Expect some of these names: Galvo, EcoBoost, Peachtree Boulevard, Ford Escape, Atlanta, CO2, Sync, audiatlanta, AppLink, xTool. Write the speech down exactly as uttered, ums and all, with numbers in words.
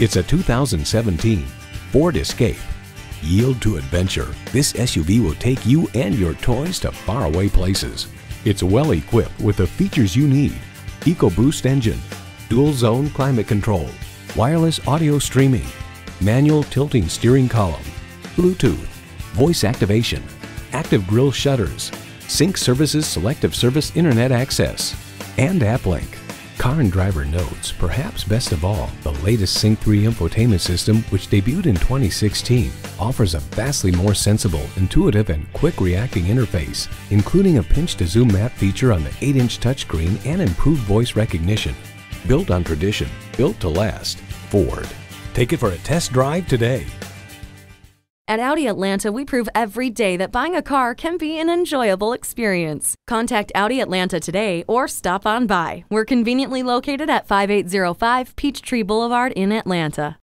It's a two thousand seventeen Ford Escape. Yield to adventure. This S U V will take you and your toys to faraway places. It's well equipped with the features you need: EcoBoost engine, dual zone climate control, wireless audio streaming, manual tilting steering column, Bluetooth, voice activation, active grille shutters, Sync services selective service internet access, and AppLink. Car and Driver notes, perhaps best of all, the latest Sync three infotainment system, which debuted in twenty sixteen, offers a vastly more sensible, intuitive, and quick-reacting interface, including a pinch-to-zoom map feature on the eight inch touchscreen and improved voice recognition. Built on tradition, built to last, Ford. Take it for a test drive today. At Audi Atlanta, we prove every day that buying a car can be an enjoyable experience. Contact Audi Atlanta today or stop on by. We're conveniently located at five eight zero five Peachtree Boulevard in Atlanta.